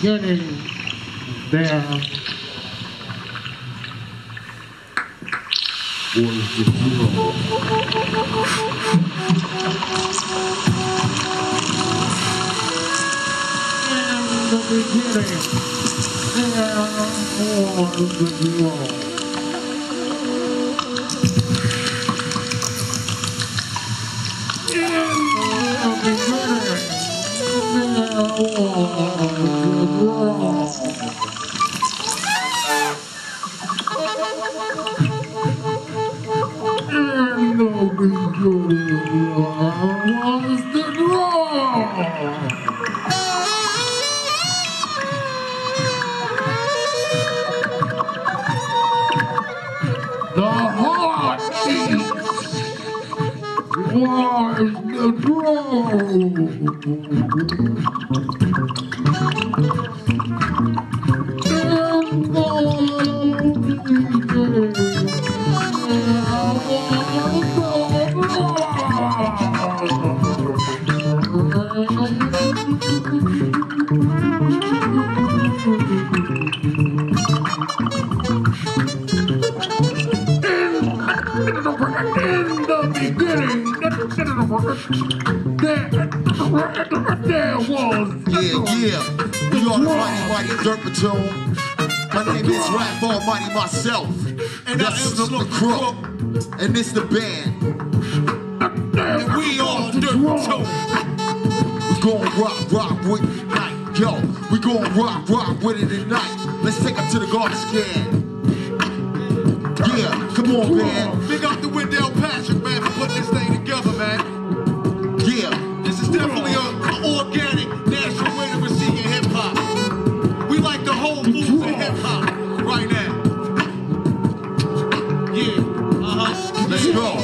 beginning there was the hero. In the beginning there was the hero. Dirt Platoon. My name is Rap Almighty myself. And that's Snoop the Crook. And this the band. And we all Dirt Platoon. We gon' rock with it tonight. Yo, we gon' rock with it tonight. Let's take up to the garbage can. Yeah, come on, man. Big up to Wendell Patrick, man, for putting this thing together, man. Yeah. This is definitely an organic, natural way to receive your hip-hop. We like the whole move to hip-hop right now. Yeah, let's go.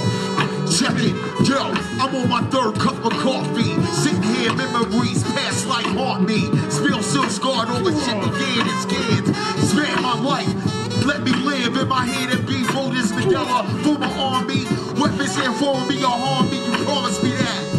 Check it, yo, I'm on my third cup of coffee. Sitting here, memories, past life haunt me. Spill silk scarred over shit again and scared. Spare my life, let me live in my head and be rolled as Mandela. For my army, weapons here for me or harm me, you promised me that.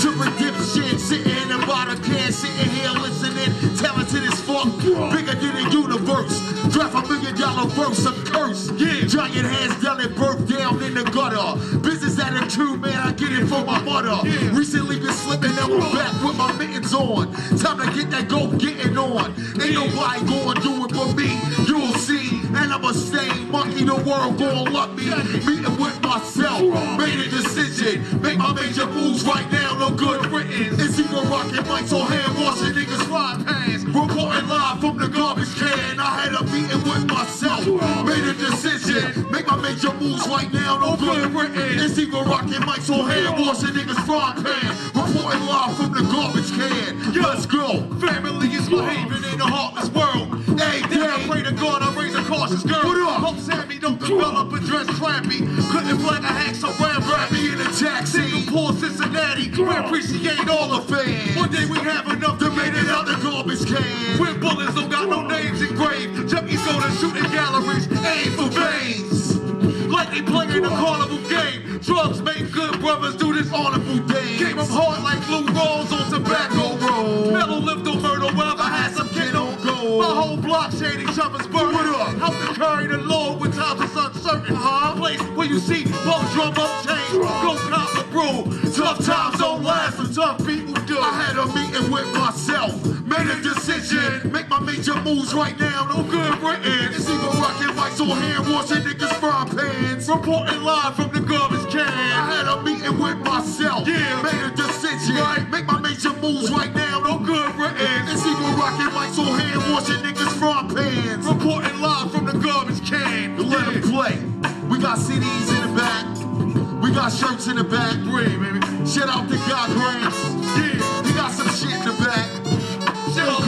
To redemption, sitting in the bottom can, sitting here listening, talented as fuck, bigger than the universe. Draft $1 million verse, I'm cursed. Yeah. Giant hands down and birth down in the gutter. Business attitude, man, I get it for my mother. Yeah. Recently been slipping, now I'm back with my mittens on. Time to get that go getting on. Ain't nobody gonna do it but me. You'll see, and I'm a sane monkey. The world gonna love me. Meeting with myself, made a decision, make my major moves. Right now, no good written. It's either rockin' mics or hand washing niggas' fly pants. Reporting live from the garbage can. I had a meeting with myself, made a decision. Make my major moves right now, no good written. It's either rockin' mics or hand washing niggas' fry pants. Reporting live from the garbage can. Let's go. Family is behaving in a heartless world. Hey, damn, I pray to God I raise a cautious girl. What up? Hope Sammy don't develop a dress clappy. Couldn't flag a hack, so ram rappy in a taxi. Singapore, Cincinnati, we appreciate all the fans. One day we have enough to make it out the garbage can. With bullets don't got no names engraved. Junkies go to shooting galleries, aim for veins. Like they playing a carnival game. Drugs make good brothers do this honorable thing. Game of hard like blue rolls on tobacco rolls. Metal lift on murder, wherever I had some kid on gold. My whole block shade each other's burden. Help to carry the Lord when times is uncertain. Place where you see both drum up chains. Go cop the brew. Tough times don't last, but tough people do. I had a meeting with myself. Made a decision. Make my major moves right now, no good written. It's either rockin' mics or hand washing niggas' fry pans. Reporting live from the garbage can. I had a meeting with myself. Yeah, made a decision. Right. Make my major moves right now, no good written. It's either rockin' mics or hand washing niggas' fry pans. Reporting live from the garbage can. Let them play. We got CDs in the back. We got shirts in the back. Baby. Shout out to God Grants. Yeah. He got some shit in the back. He got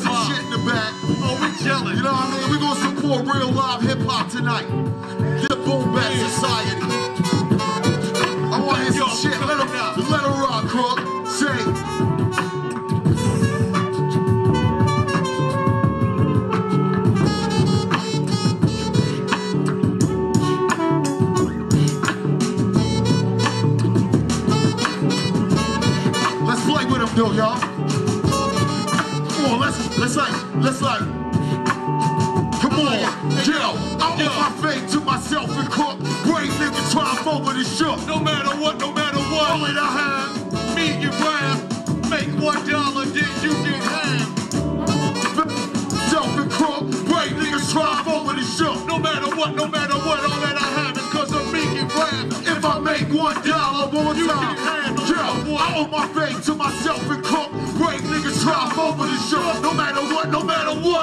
some shit in the back. Oh, we chillin'. You know what I mean? We gonna support real live hip-hop tonight. The Boom Bap Society. I wanna hear some shit. Let them rock, crook. Say. Yo, y'all. Let's like, come on, yo, I want my faith to myself and cook. Brave nigga triumph over the shook. No matter what, no matter what, all that I have, me and grab, make $1, then you get half. Self and cook, brave niggas triumph over the shook. No matter what, all that I have is cause of me and grab. If I make $1 one you time, get half, yo, I owe my faith to myself and cook. Break niggas triumph over the show. No matter what,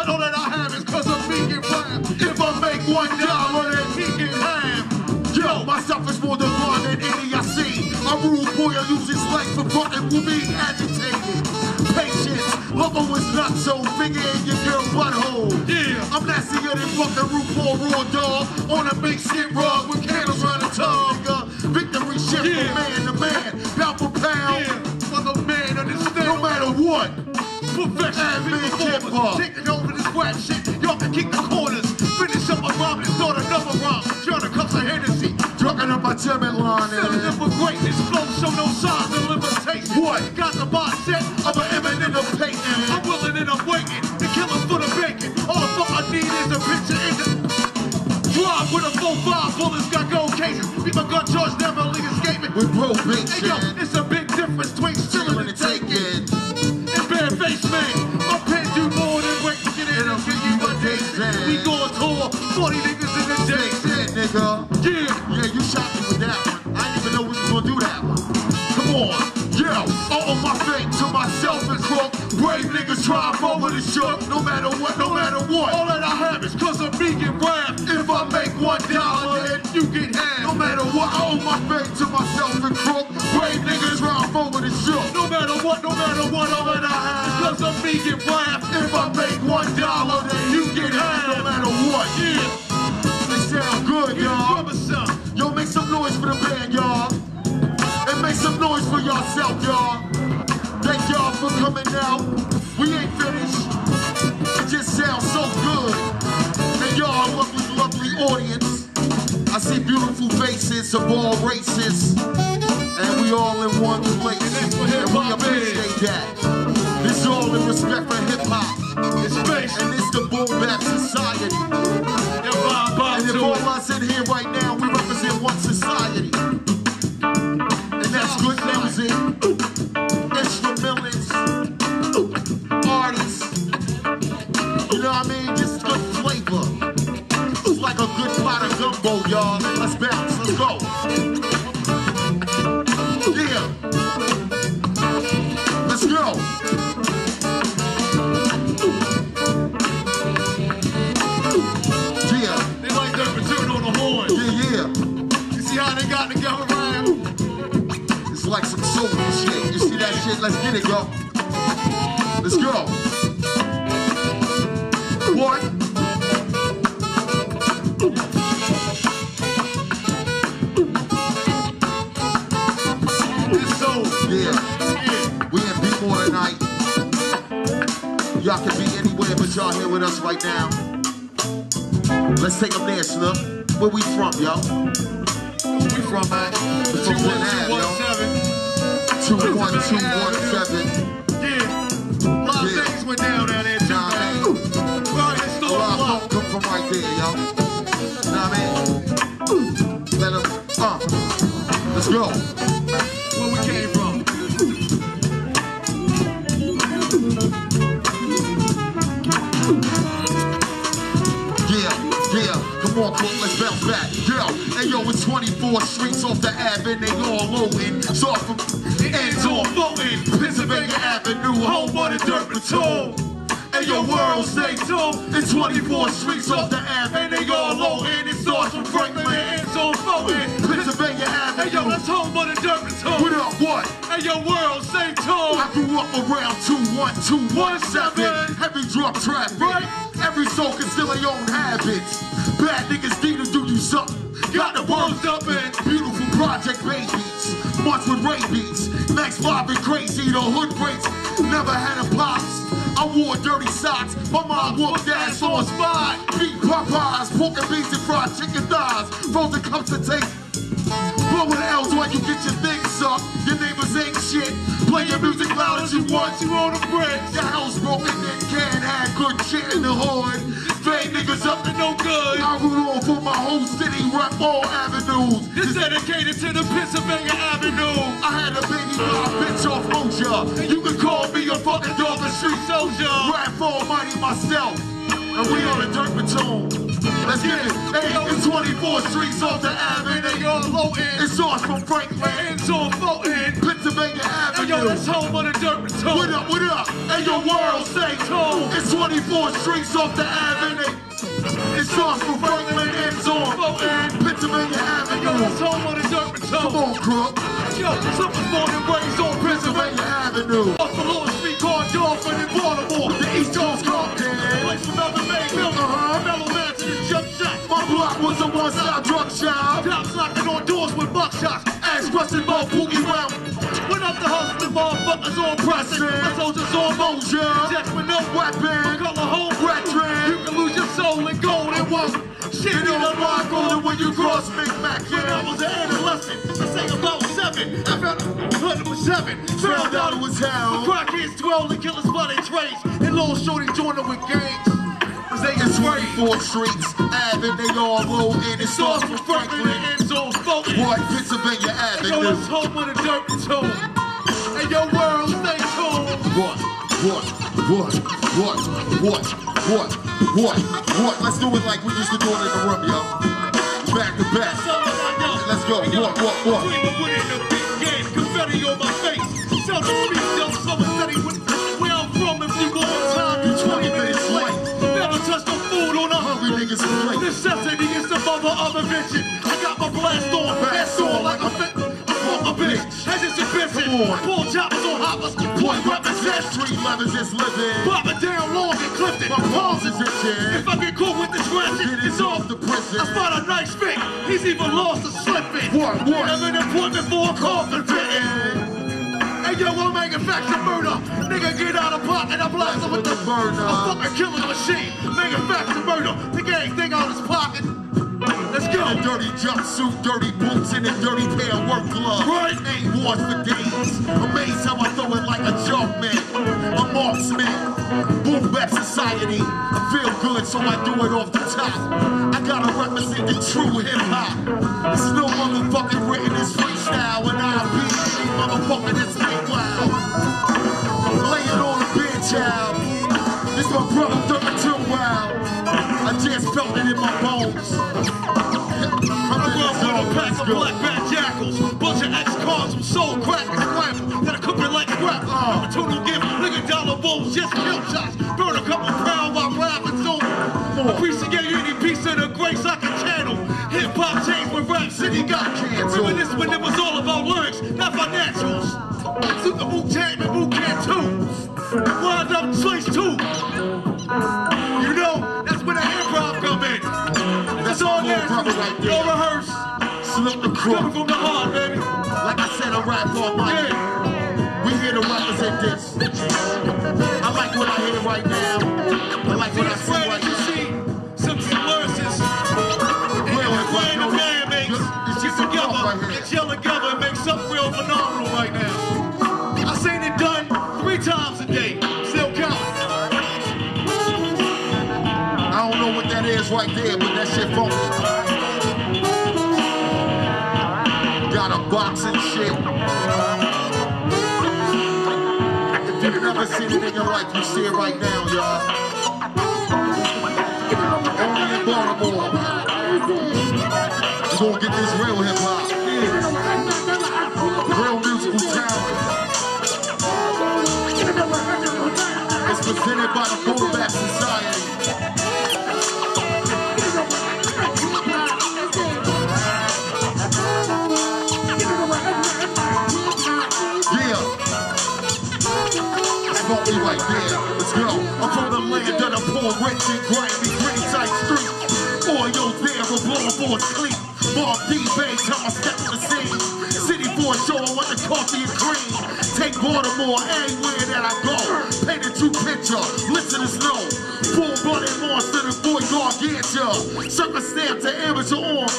all that I have is cause of me and rap. If I make $1, then he can have. Yo, myself is more divine than any I see. A rude boy, I lose his life for button will be agitated. Patience, lover was not so big in your girl butthole. Yeah, I'm nastier than fucking RuPaul Raw Dog. On a big shit rug with candles around the tongue. Victory shit from man to man, pound for pound. Yeah. No matter what, perfection is hip-hop. Taking over this whack shit, y'all can kick the corners. Finish up a rhyme and start another rhyme. Drunk cups of Hennessy, drugging up my timid line. Filling up with greatness, flow show no signs of limitation. What? Got the mindset of an eminent of painting. I'm willing and I'm waiting, the killer's for the bacon. All the fuck I need is a picture in the drive with a 4-5, bullets got gold cases. People gun charge never leave escaping. With probation. Hey yo, it's a big difference between chilling and taking. Man, my pen do more than wait to get in. I'll give you a day. We go on tour, 40 niggas in the day. That's it, nigga. Yeah. Yeah, you shot me with that one. I didn't even know we was gonna do that one. Come on. Yeah. I owe my faith to myself and crook. Brave niggas triumph over the shook. No matter what, no matter what. All that I have is cause of me and rap. If I make $1, then you get half. No matter what, I owe my faith to myself and crook. Brave niggas triumph over the shook. No matter what, no matter what. All that I have. If I make $1, then you get half, no matter what. Yeah. They sound good, y'all. Yo, make some noise for the band, y'all. And make some noise for yourself, y'all. Thank y'all for coming out. We ain't finished. It just sounds so good. And y'all, lovely, lovely audience. I see beautiful faces of all races. And we all in one place. And we appreciate that. It's all in respect for hip-hop. It's space. And it's the Boom Bap Society. And if all us in here right now, we represent one society. And that's good music, instrumentals, artists. You know what I mean? Just good flavor. It's like a good pot of gumbo, y'all. Let's bounce, let's go. Yeah. Let's go. Like some soul shit. You see that shit? Let's get it, go. Let's go. What? It's soul. Yeah. We in B-more tonight. Y'all can be anywhere, but y'all here with us right now. Let's take them there, Snook. Where we from, yo? Where we from, man? From Glen Ave, yo. 21217. Yeah. A lot of things went down there, too, man. A lot of folk come from right there, yo. Know what I mean? Let them, let's go. Where we came from. Yeah, yeah. Come on, Cook, let's bounce back. Yeah. Hey, yo, it's 24 streets off the Ave, and they all loading. So from... Ends on floating, Pennsylvania Avenue, home of the Dirt Platoon. And your world stay tuned. It's 24 streets off the Ave, and they all low in. It starts from Franklin, ends on floating, Pennsylvania Avenue. Hey yo, that's home of the Dirt Platoon. What up, what? And your world stay tuned. I grew up around 21217. Heavy drug traffic, right? Every soul can steal their own habits. Bad niggas need to do you something. Got the words up and beautiful project babies. March with rabies. Next vibe and crazy, the hood breaks. Never had a pops. I wore dirty socks. My mom whooped ass on spot. Beat Popeyes, pork and beans and fried chicken thighs. Frozen cups to taste. But with L's while you get your things up, your neighbors ain't shit. Play your music loud as you want, you on the bricks. Your house broken and can't have good shit in the hood. Fake niggas up to no good. I root on for my whole city, rep all avenues. This dedicated to the Pennsylvania Avenue. I had a baby by a bitch off OSHA. You can call me a fucking dog and street soldier. Rap almighty myself, and we on the Dirt Platoon. Let's get it. Hey, it's 24 streets off the Avenue. They all floating. It's ours from Franklin. Hands on floating. Pennsylvania Avenue. Hey, yo, that's home on the Dirt Platoon. What up, what up? Hey, your world say cool. It's 24 streets off the Avenue. It's ours from Franklin. Hands on floating. Pennsylvania Avenue. Hey, yo, that's home on the Dirt Platoon. Come on, crook. Yo, something's born and raised on Pennsylvania Avenue. Off the Lord Street, called Dolphin in Baltimore. The East Coast Compton. Place from Melvin Mayfield. Was a one-side drug shop. Cops knocking on doors with buckshots. Ass busting, ball boogie round. Went up the house with motherfuckers on pressing. My soldiers on motion. Jack with no weapon. Call a home veteran. You can lose your soul and gold in one. Shit, you know why I'm going when you cross Big Mac. When I was an adolescent, I sang about seven. I found a hundred with seven. Found out it was hell. The crackheads dwell and killers by their trades. And Lil Shorty joined them with gangs. They is 24 streets, Avenue, they all roll in. It starts with Franklin and ends on floating. Boy, Pennsylvania Avenue. Yo, it's home with a Dirt Platoon. And your world, stay cool. What? Let's do it like we used to do it in the room, yo. Back to back. Let's go. What? We were winning the big game. Confetti on my face. Tell the street, yo, someone said he would. Where I'm from, if you want time, you 20 minutes late. Touch the food on a hungry nigga's plate. Necessity is the mother of invention. I got my blast on, pass on like a bitch. As it's a bitch. Bull choppers on hoppers. Boy, weapons that street lovers is living. Pop it down long and Clifton. My palms is itching. If I get caught with this ratchet, it's off the prison. I found a nice fit. He's even lost or slipping. What? I'm an appointment for a coffin fitting. Yo, I'm manufacturing murder. Nigga, get out of pocket. I blast him with the burner. A fucking killing machine. Manufacturing murder. The gang thing out his pocket. Let's go. A dirty jumpsuit, dirty boots, and a dirty pair of work gloves. Right? Ain't wars for days. Amazed how I throw it like a jump man. A marksman. Boom Bap Society. I feel good, so I do it off the top. I gotta represent the true hip hop. It's no motherfucking written as freestyle, and I'll be motherfucking this man. Child. This my brother, Dirt Platoon. Wow, I just felt it in my bones. I'm going with a pack of black bat jackals, bunch of ex-cons from soul crack and crap that are cooking like crap. Platoon will give nigga dollar bulls, just kill shots. Burn a couple pounds while rapping's over. Appreciate any piece of the grace I can channel. Hip hop changed when rap city got canceled. Remember this when it was all about lyrics, not financials. I took the Wu-Tang and Wu-Can too. Wind up switch too. You know, that's when the hip-hop come in. That's all there. No rehearse. Slip the crew. Coming from the heart, baby. Like I said, I rap all night. We here to represent this. I like what I hear right now. I like what I see right now. You see some lyrics. Real hip-hop, no man makes. It's just together. It's yell together. It makes something real phenomenal right now. I seen it done 3 times. Right there, but that shit funky. Got a box and shit. If you've never seen it in your life, you see it right now, y'all. Only in Baltimore. You gonna get this real hip hop. Real musical talent. It's presented by the Boom Bap Society. Right there, let's go. I'm from the land of the poor, rich and grimy, gritty tight street. Oil's there, a blowerboard clean. Mark D. Bates, how I step in the scene. City boy, show what the coffee is green. Take Baltimore anywhere that I go. Paint a true picture, listeners know. Full-blooded monster, the boy Gargantua. Circumstance to amateur arm.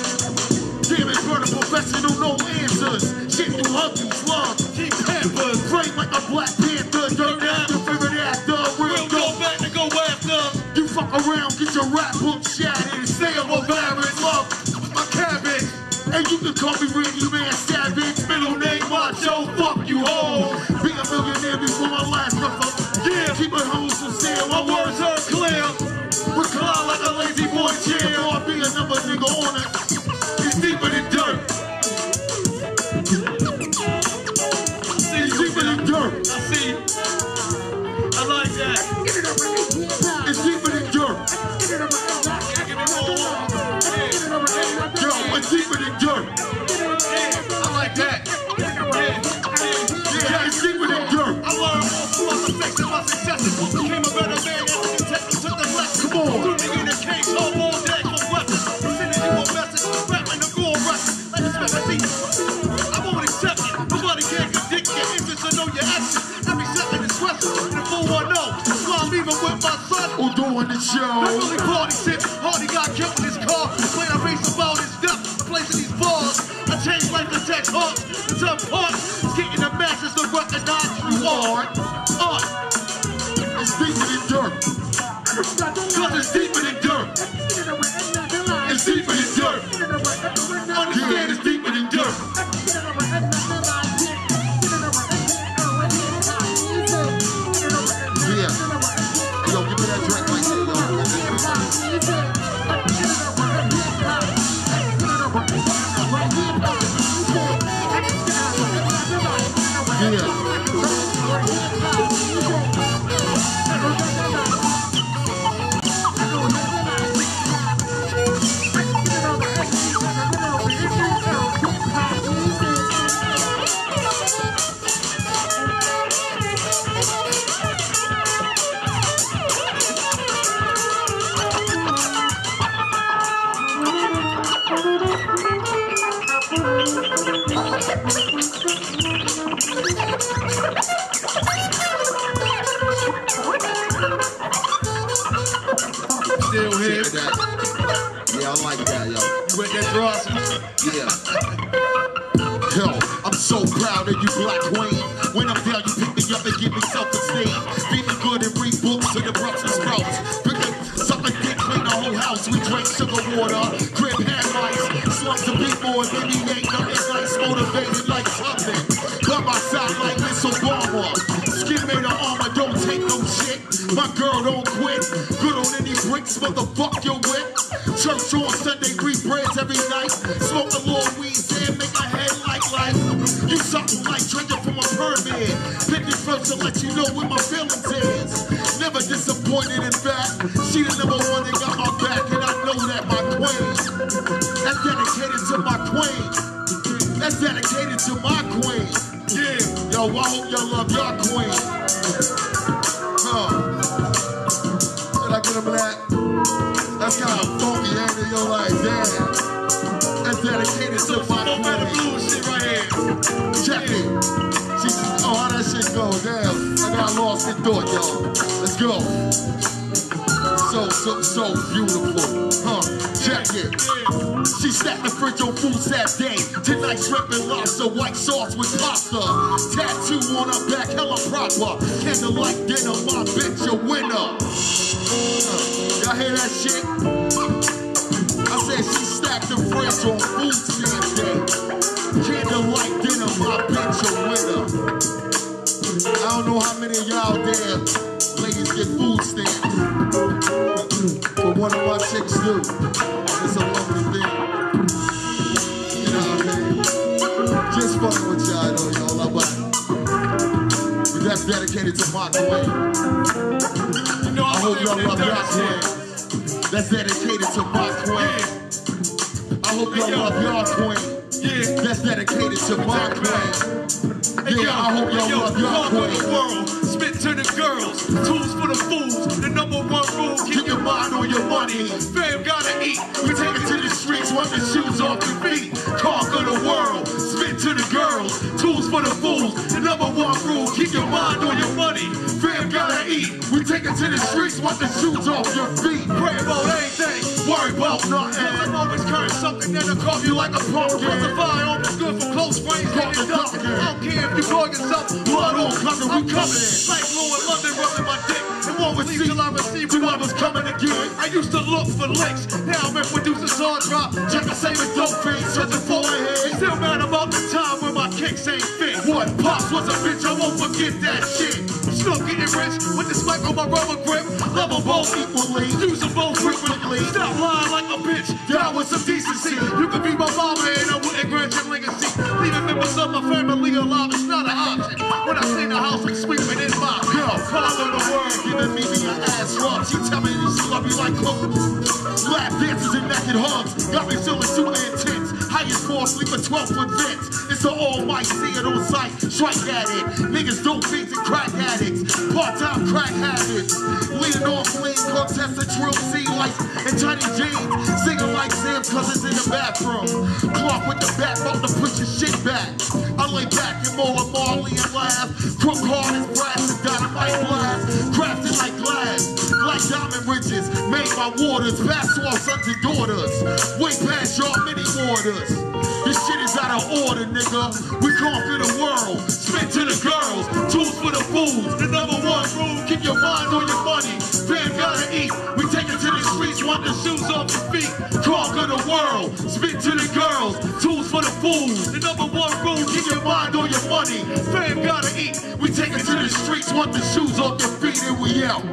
Damn it, brother. Professional, no answers. Shit, you hug, you slug. Keep hampers. Frame like a Black Panther. Dirt after, figure after. Real go back to go after. You fuck around, get your rap book shattered. Say I'm a virus, love my cabbage. And you can call me Randy Man Savage. Middle name Macho, fuck you all. Be a millionaire before my last motherfucker. Yeah, keep it home so still. My words are clear. Recline like a lazy boy chair. Or be another nigga on it. It's deeper than dirt. Dirt. I see. I like that. It's deeper than dirt. Yo, it's deeper than dirt. I like that. Yeah, it's deeper than dirt. I learned more through my mistakes and my successes. Became a better man after the test and took the lesson. Come on. Threw me in a cage, home all day for weapons. Sending you a message, rapping the goal wrestling. Like a specialty. I won't accept it. Nobody can predict your interest or know your actions. Every second is stressful. And the 410. That's why I'm leaving with my son. Who's doing the show? That's only party shit. Hardy got killed in his car. Tech art, it's up art, it's getting the masses to recognize true art. Art, it's deeper than dirt. Cause it's deeper than dirt. It's deeper than dirt. Understand it's deeper than dirt. Yeah. Yo, give me that drink like that. Yeah. Still here. Yeah, I like that, yo. You read that draw? Yeah. Yo, I'm so proud of you, Black Wayne. When I'm down, you pick me up and give me self-esteem. Feeling good and read books to the Brussels sprouts. We drink sugar water, grip hand lights, slugs to people, and then he ain't nothing nice, motivated like something. Come outside like Miss Obama. Skin made of armor, don't take no shit. My girl don't quit. Good on any bricks, motherfuck your whip. Church on Sunday, three breads every night. Smoke a little weed, then make my head like light. You something like drinking from a pyramid. Pick me first to let you know where my feelings is. Never disappointed in fact. She the number one that got my back. That my queen, that's dedicated to my queen, that's dedicated to my queen, yeah, yo, I hope y'all love your queen, did I get him that? That's kind of funky, ain't it? Yo, like, damn, that's dedicated to my queen, check it, how that shit go, damn, I got lost in thought, y'all, let's go. So beautiful, huh? Check it. She stacked the fridge on food that day. Tonight shrimp and lobster, white sauce with pasta. Tattoo on her back, hella proper. Candlelight dinner, my bitch a winner. Y'all hear that shit? I said she stacked the fridge on food that day. Candlelight dinner, my bitch a winner. I don't know how many of y'all there. Ladies get food stamps, but one of my chicks do. It's a lovely thing. You know what I mean? Just fucking with y'all, though, y'all. I like it. But that's dedicated to my queen. You know, I hope y'all love your queen. That's dedicated to my queen. I hope y'all love your queen. Yeah. That's dedicated to my queen. Yeah, I hope y'all love your queen. Spit to the girls, tools for the fools. The number one rule, keep your mind on your money. Fam gotta eat, we take it to the streets, wipe the shoes off your feet. Conquer the world, spit to the girls, tools for the fools. The number one rule, keep your mind on your money. Fam gotta eat, we take it to the streets, wipe the shoes off your feet. Pray about anything, worry pump. Cause I'm always carrying something that'll call you like a pump. Cause the firearm is good for close range and it doesn't. I don't care if you call yourself blood on cover, we coming. Like Lou in London rubbing my dick. It won't receive till I receive whoever's coming again. I used to look for links, now I'm introducing hard drop. Check the same as dope fiends, searching for a head. Still mad about the time when my kicks ain't fit. What? Pops was a bitch, I won't forget that shit. Still getting rich with this mic on my rubber grip. Level both equally, use them both frequently. Stop lying like a bitch, die with some decency. You could be my mama and I wouldn't grant your legacy. Leaving members of my family alive is not an option. When I clean the house, I'm sweeping in my girl. Follow the word, giving me your ass rub. She tell me she love me like cook. Lap dances and naked hugs got me feeling super intense. Highest floor, sleep a 12-foot vents. It's an all-white, see it on sight, strike at it. Niggas dope fiends and crack addicts, part-time crack habits. Leaning off lean, contesting drill sea lights and tiny jeans. Singing like Sam Cousins in the bathroom. Clark with the bat, about to push your shit back. I lay back and roll a Marley and laugh. Crook hard as brass and dynamite blast. Crafted like glass, like diamond riches. Made by waters, past all sons and daughters. Way past y'all many waters. This shit is out of order, nigga. We conquer the world, spit to the girls, tools for the fools. The number one rule, keep your mind on your money. Fam gotta eat. We take it to the streets, wipe the shoes off your feet. Conquer the world, spit to the girls, tools for the fools. The number one rule, keep your mind on your money. Fam gotta eat. We take it to the streets, wipe the shoes off your feet, and we out.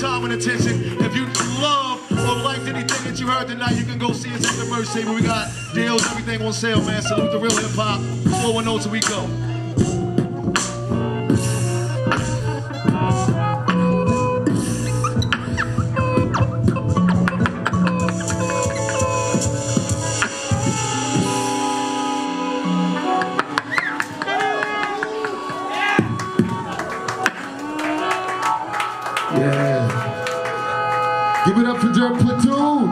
Time and attention. If you love or liked anything that you heard tonight, you can go see us at the merch table. We got deals, everything on sale, man. Salute the real hip hop. 410 till we go. Give it up for Dirt Platoon. All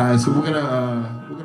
right, so we're gonna